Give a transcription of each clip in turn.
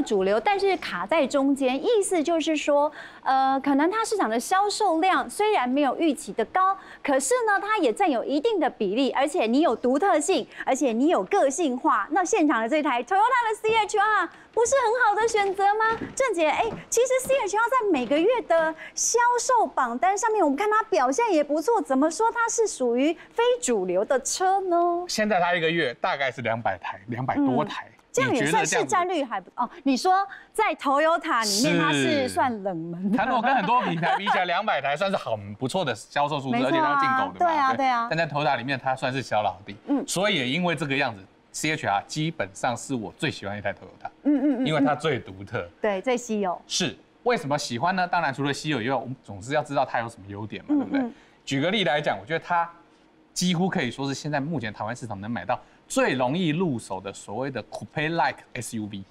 么主流，但是卡在中间，意思就是说，可能它市场的销售量虽然没有预期的高，可是呢，它也占有一定的比例，而且你有独特性，而且你有个性化。那现场的这台 Toyota 的 CHR 不是很好的选择吗？郑姐，其实 CHR 在每个月的销售榜单上面，我们看它表现也不错，怎么说它是属于非主流的车呢？现在它一个月大概是200台，200多台。这样也算市占率还不哦？你说在 Toyota 里面它是算冷门的，它如果跟很多品牌比起来，200台算是很不错的销售数字，而且它进口的嘛，对啊。但在 Toyota 里面它算是小老弟，所以也因为这个样子 ，CHR 基本上是我最喜欢一台 Toyota，因为它最独特，对，最稀有。是为什么喜欢呢？当然除了稀有以外，我们总是要知道它有什么优点嘛，对不对？举个例来讲，我觉得它几乎可以说是现在目前台湾市场能买到最容易入手的所谓的 coupe-like SUV，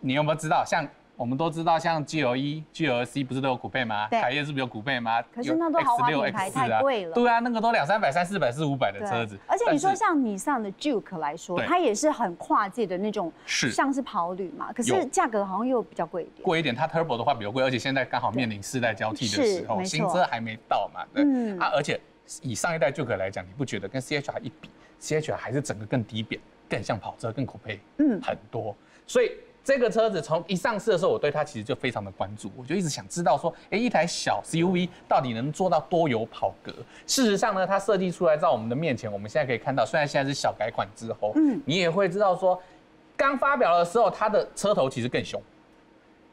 你有没有知道？像我们都知道，像 GLE、GLC 不是都有 coupe 吗？凯越是不是有 coupe 吗？可是那都豪华品牌太贵了。对啊，那个都200、300、400、400、500的车子。而且你说像你上的 Duke 来说，它也是很跨界的那种，像是跑旅嘛。可是价格好像又比较贵一点。贵一点，它 Turbo 的话比较贵，而且现在刚好面临世代交替的时候，新车还没到嘛。而且以上一代 Duke 来讲，你不觉得跟 CHR 一比？CHR 还是整个更低扁，更像跑车，更coupe，很多。所以这个车子从一上市的时候，我对它其实就非常的关注，我就一直想知道说，一台小 CUV 到底能做到多有跑格？事实上呢，它设计出来在我们的面前，我们现在可以看到，虽然现在是小改款之后，你也会知道说，刚发表的时候，它的车头其实更凶，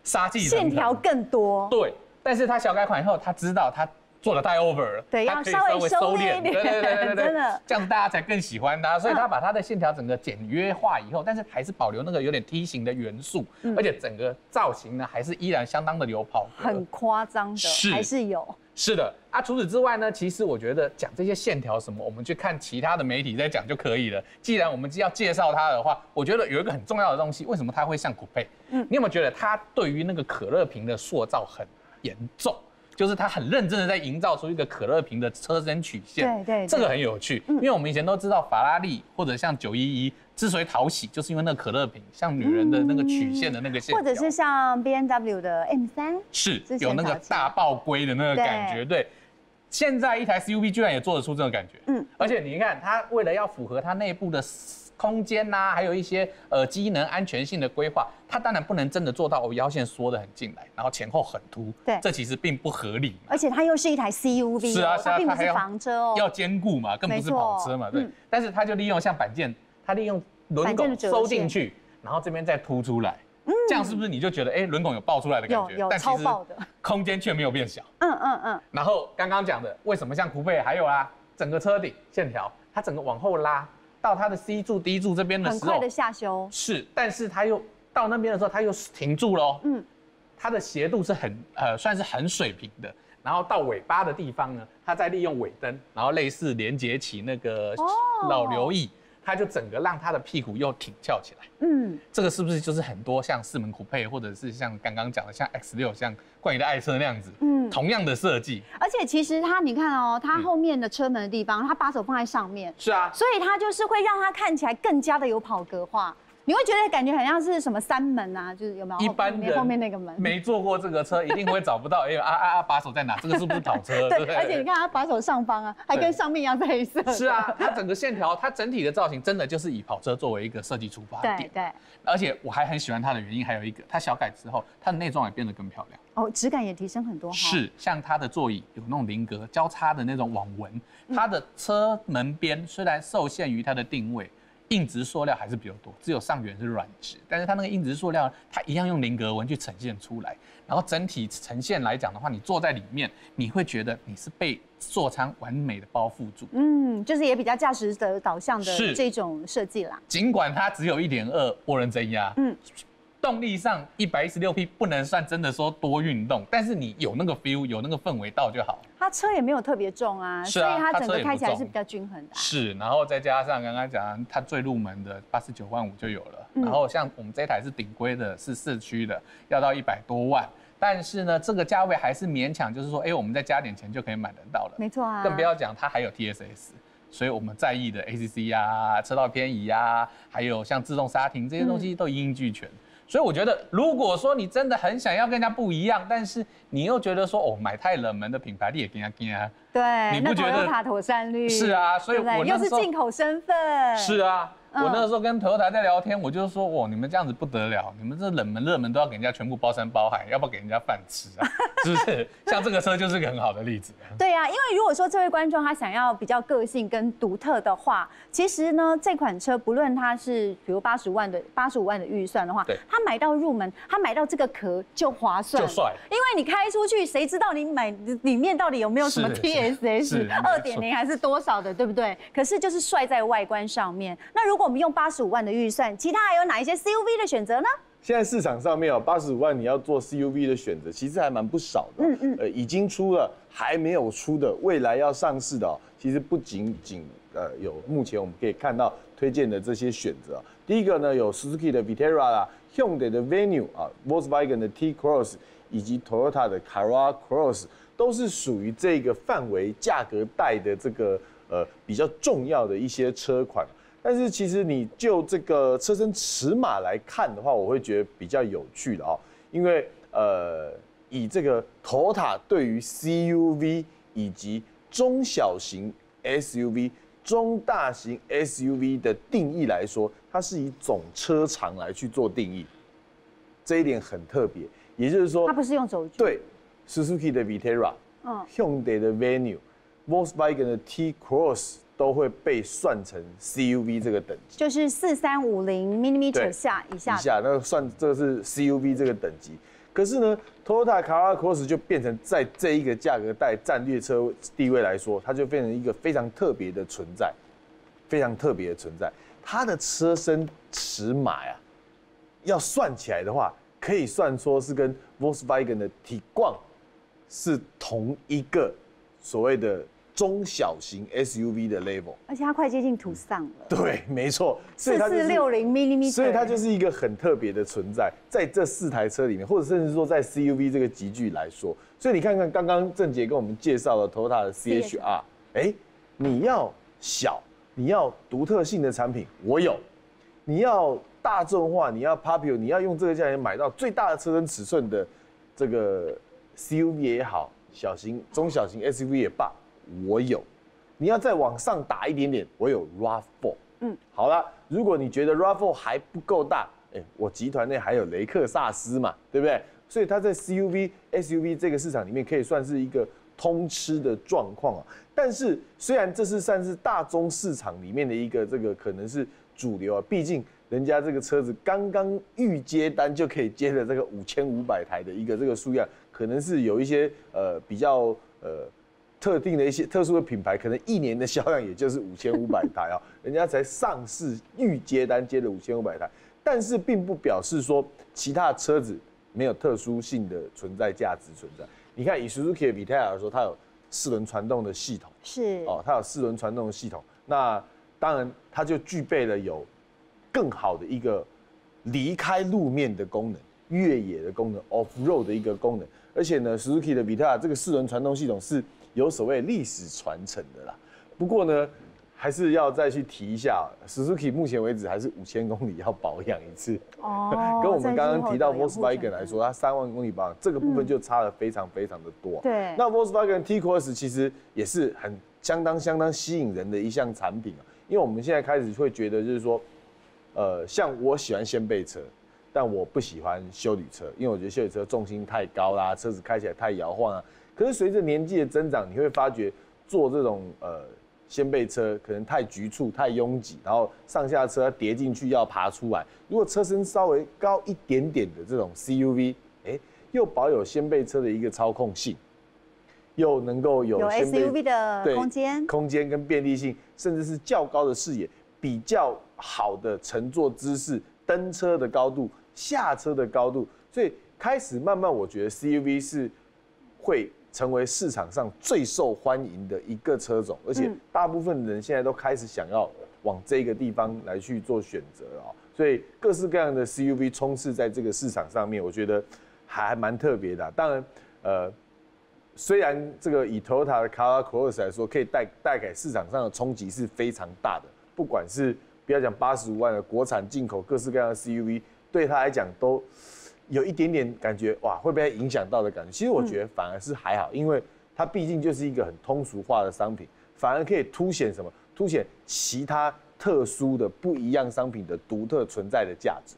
杀气线条更多。对，但是它小改款以后，他知道它做的太 over 了，对，要稍微收敛一点，对，真的，这样子大家才更喜欢它。所以它把它的线条整个简约化以后，但是还是保留那个有点梯形的元素，而且整个造型呢还是依然相当的有跑格，很夸张的，还是有。是的啊，除此之外呢，其实我觉得讲这些线条什么，我们去看其他的媒体在讲就可以了。既然我们要介绍它的话，我觉得有一个很重要的东西，为什么它会像coupe？你有没有觉得它对于那个可乐瓶的塑造很严重？就是他很认真的在营造出一个可乐瓶的车身曲线，对，这个很有趣，因为我们以前都知道法拉利或者像911之所以讨喜，就是因为那个可乐瓶像女人的那个曲线的那个线，或者是像 BMW 的 M3， 是有那个大爆龟的那个感觉，对。现在一台 CUV 居然也做得出这种感觉，而且你看它为了要符合它内部的空间呐，还有一些机能安全性的规划，它当然不能真的做到腰线缩得很进来，然后前后很凸，对，这其实并不合理。而且它又是一台 CUV， 是啊，它并不是房车哦，要兼顾嘛，更不是跑车嘛，对。但是它就利用像板件，它利用轮拱收进去，然后这边再凸出来，这样是不是你就觉得轮拱有爆出来的感觉？有超爆的，空间却没有变小。然后刚刚讲的，为什么像coupe还有啊，整个车顶线条，它整个往后拉。到它的 C 柱、D 柱这边的时候，很快的下修。是，但是它又到那边的时候，它又停住了哦。它的斜度是很算是很水平的。然后到尾巴的地方呢，它再利用尾灯，然后类似连接起那个老流翼，它就整个让它的屁股又挺翘起来。这个是不是就是很多像四门coupe或者是像刚刚讲的像 X6像冠宇的爱车那样子，同样的设计，而且其实它，你看哦，它后面的车门的地方，它把手放在上面，是啊，所以它就是会让它看起来更加的有跑格化。你会觉得感觉很像是什么三门啊，就是有没有？一般人后面那个门没坐过这个车，一定会找不到。把手在哪？这个是不是跑车？对，而且你看它把手上方啊，还跟上面一样是黑色。是啊，它整个线条，它整体的造型真的就是以跑车作为一个设计出发点。对。而且我还很喜欢它的原因，还有一个，它小改之后，它的内装也变得更漂亮。哦，质感也提升很多。是，像它的座椅有那种菱格交叉的那种网纹，它的车门边虽然受限于它的定位。硬质塑料还是比较多，只有上缘是软质，但是它那个硬质塑料，它一样用菱格纹去呈现出来。然后整体呈现来讲的话，你坐在里面，你会觉得你是被座舱完美的包覆住。就是也比较驾驶者导向的这种设计啦。尽管它只有1.2涡轮增压，动力上116匹不能算真的说多运动，但是你有那个 feel， 有那个氛围到就好。它车也没有特别重啊，所以它整个开起来是比较均衡的。是，然后再加上刚刚讲它最入门的89万5就有了，然后像我们这台是顶规的，是四驱的，要到100多万。但是呢，这个价位还是勉强，就是说，我们再加点钱就可以买得到了。没错啊，更不要讲它还有 TSS。所以我们在意的 ACC 啊、车道偏移啊，还有像自动刹停这些东西都一应俱全。所以我觉得，如果说你真的很想要跟人家不一样，但是你又觉得说哦，买太冷门的品牌，你也跟人家跟。对，你不觉得Toyota妥善率？是啊，所以我又是进口身份。是啊。 我那时候跟Toyota在聊天，我就说，哇，你们这样子不得了，你们这冷门热门都要给人家全部包山包海，要不要给人家饭吃啊？是不是？像这个车就是个很好的例子。对啊，因为如果说这位观众他想要比较个性跟独特的话，其实呢，这款车不论它是比如85万的预算的话，他买到入门，他买到这个壳就划算，就帅。因为你开出去，谁知道你买里面到底有没有什么 TSS 2.0还是多少的，对不对？可是就是帅在外观上面。那如果我们用85万的预算，其他还有哪一些 CUV 的选择呢？现在市场上面哦，85万你要做 CUV 的选择，其实还蛮不少的。已经出了，还没有出的，未来要上市的哦，其实不仅仅有目前我们可以看到推荐的这些选择哦。第一个呢，有 Suzuki 的 Vitara 啦 ，Hyundai 的 Venue 啊 ，Volkswagen 的 T Cross 以及 Toyota 的 Corolla Cross 都是属于这个范围价格带的这个比较重要的一些车款。 但是其实你就这个车身尺码来看的话，我会觉得比较有趣的哦，因为以这个Toyota对于 CUV 以及中小型 SUV、中大型 SUV 的定义来说，它是以总车长来去做定义，这一点很特别。也就是说，它不是用轴距。对 ，Suzuki 的 Vitara， Hyundai 的 Venue、Volkswagen 的 T Cross。 都会被算成 CUV 这个等级，就是4350mm 以下，那算这是 CUV 这个等级。可是呢 ，Toyota Corolla Cross 就变成在这一个价格带战略车地位来说，它就变成一个非常特别的存在，非常特别的存在。它的车身尺码呀，要算起来的话，可以算说是跟 Volkswagen 的 Tiguan 是同一个所谓的。 中小型 SUV 的 level， 而且它快接近途尚了。对，没错，4460mm， 所以它就是一个很特别的存在，在这4台车里面，或者甚至说在 CUV 这个级距来说，所以你看看刚刚郑杰跟我们介绍了 Toyota 的 CHR， 哎，你要小，你要独特性的产品，我有；你要大众化，你要 popular， 你要用这个价钱买到最大的车身尺寸的这个 CUV 也好，小型、中小型 SUV 也罢。 我有，你要再往上打一点点，我有 RAV4。好了，如果你觉得 RAV4 还不够大，我集团内还有雷克萨斯嘛，对不对？所以它在 CUV、SUV 这个市场里面可以算是一个通吃的状况啊。但是虽然这是算是大宗市场里面的一个这个可能是主流啊，毕竟人家这个车子刚刚预接单就可以接了这个5500台的一个这个数量，可能是有一些比较特定的一些特殊的品牌，可能一年的销量也就是5500台啊，人家才上市预接单接了5500台，但是并不表示说其他的车子没有特殊性的存在价值存在。你看，以 Suzuki 的 Vitara 来说，它有4轮传动的系统，是哦，它有4轮传动的系统，那当然它就具备了有更好的一个离开路面的功能、越野的功能、off road 的一个功能，而且呢 ，Suzuki 的 Vitara 这个4轮传动系统是。 有所谓历史传承的啦，不过呢，还是要再去提一下 ，Suzuki 目前为止还是5000公里要保养一次。哦，跟我们刚刚提到 Volkswagen 来说，它3万公里保养，这个部分就差了非常非常的多。对，那 Volkswagen T Cross 其实也是很相当吸引人的一项产品啊，因为我们现在开始会觉得就是说，像我喜欢掀背车。 但我不喜欢休旅车，因为我觉得休旅车重心太高啦，车子开起来太摇晃啦。可是随着年纪的增长，你会发觉坐这种掀背车可能太局促、太拥挤，然后上下车叠进去要爬出来。如果车身稍微高一点点的这种 CUV， 又保有掀背车的一个操控性，又能够有 SUV 的空间跟便利性，甚至是较高的视野、比较好的乘坐姿势、登车的高度。 下车的高度，所以开始慢慢，我觉得 CUV 是会成为市场上最受欢迎的一个车种，而且大部分人现在都开始想要往这个地方来去做选择啊。所以各式各样的 CUV 充斥在这个市场上面，我觉得还蛮特别的。当然，虽然这个以 Toyota 的 Corolla Cross 来说，可以带给市场上的冲击是非常大的，不管是不要讲85万的国产进口各式各样的 CUV。对他来讲都有一点点感觉哇，会被影响到的感觉。其实我觉得反而是还好，因为它毕竟就是一个很通俗化的商品，反而可以凸显什么？凸显其他特殊的不一样商品的独特存在的价值。